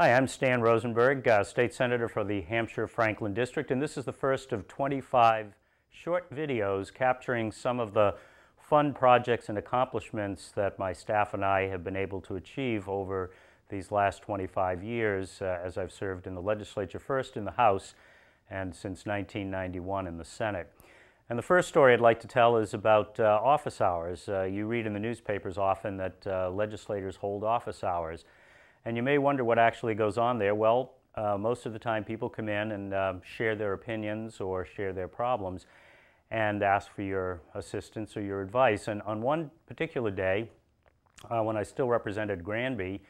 Hi, I'm Stan Rosenberg, State Senator for the Hampshire-Franklin District, and this is the first of 25 short videos capturing some of the fun projects and accomplishments that my staff and I have been able to achieve over these last 25 years as I've served in the legislature, first in the House, and since 1991 in the Senate. And the first story I'd like to tell is about office hours. You read in the newspapers often that legislators hold office hours. And you may wonder what actually goes on there. Well, most of the time people come in and share their opinions or share their problems and ask for your assistance or your advice. And on one particular day, when I still represented Granby,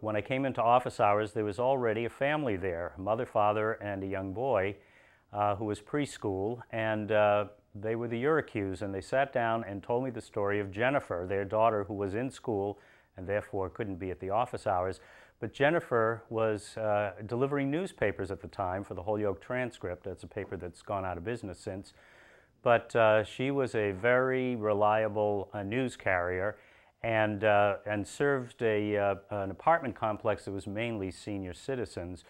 when I came into office hours, there was already a family there, a mother, father, and a young boy who was preschool. And they were the Urikus, and they sat down and told me the story of Jennifer, their daughter, who was in school and therefore couldn't be at the office hours. But Jennifer was delivering newspapers at the time for the Holyoke Transcript. That's a paper that's gone out of business since. But she was a very reliable news carrier and served an apartment complex that was mainly senior citizens.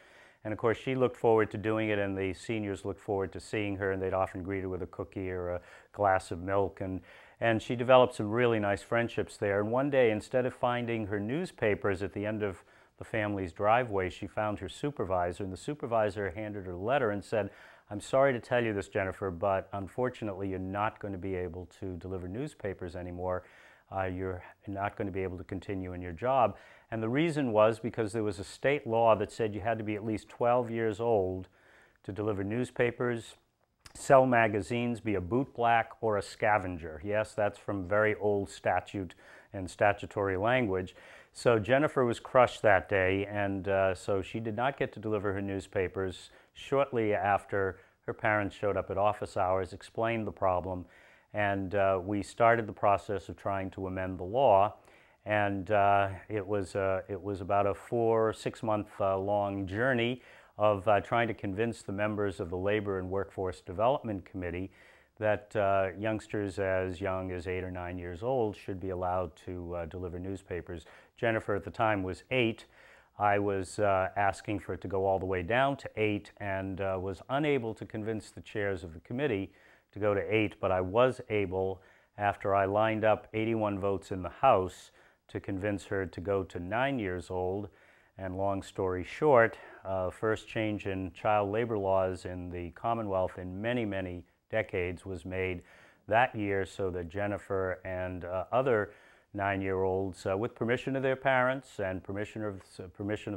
And of course, she looked forward to doing it, and the seniors looked forward to seeing her, and they'd often greet her with a cookie or a glass of milk. And she developed some really nice friendships there. And one day, instead of finding her newspapers at the end of the family's driveway, she found her supervisor, and the supervisor handed her a letter and said, "I'm sorry to tell you this, Jennifer, but unfortunately, you're not going to be able to deliver newspapers anymore. You're not going to be able to continue in your job." And the reason was because there was a state law that said you had to be at least 12 years old to deliver newspapers, sell magazines, be a bootblack, or a scavenger. Yes, that's from very old statute and statutory language. So Jennifer was crushed that day, and so she did not get to deliver her newspapers. Shortly after, her parents showed up at office hours, explained the problem, and we started the process of trying to amend the law. And it was about a 4 or 6 month long journey of trying to convince the members of the Labor and Workforce Development Committee that youngsters as young as 8 or 9 years old should be allowed to deliver newspapers. Jennifer at the time was 8. I was asking for it to go all the way down to 8 and was unable to convince the chairs of the committee to go to 8, but I was able, after I lined up 81 votes in the House, to convince her to go to 9 years old. And long story short, first change in child labor laws in the Commonwealth in many, many decades was made that year so that Jennifer and other 9-year-olds, with permission of their parents and permission of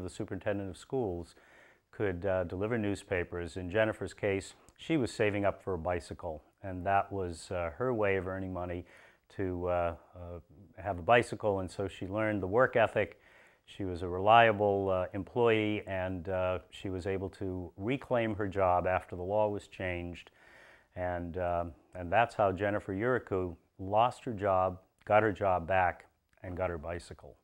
the superintendent of schools, could deliver newspapers. In Jennifer's case, she was saving up for a bicycle, and that was her way of earning money to have a bicycle, and so she learned the work ethic. She was a reliable employee, and she was able to reclaim her job after the law was changed. And that's how Jennifer Uriku lost her job, got her job back, and got her bicycle.